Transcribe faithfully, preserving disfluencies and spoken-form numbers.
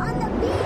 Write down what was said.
on the beach.